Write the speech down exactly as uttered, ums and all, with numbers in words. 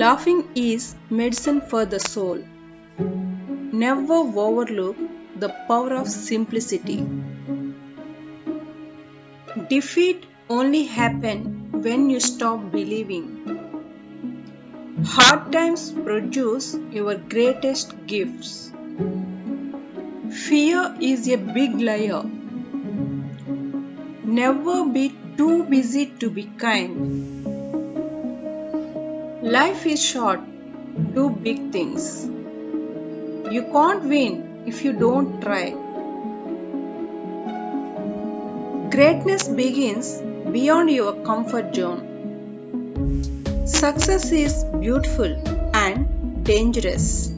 Laughing is medicine for the soul. Never overlook the power of simplicity. Defeat only happens when you stop believing. Hard times produce your greatest gifts. Fear is a big liar. Never be too busy to be kind. Life is short. Do big things. You can't win if you don't try. Greatness begins beyond your comfort zone. Success is beautiful and dangerous.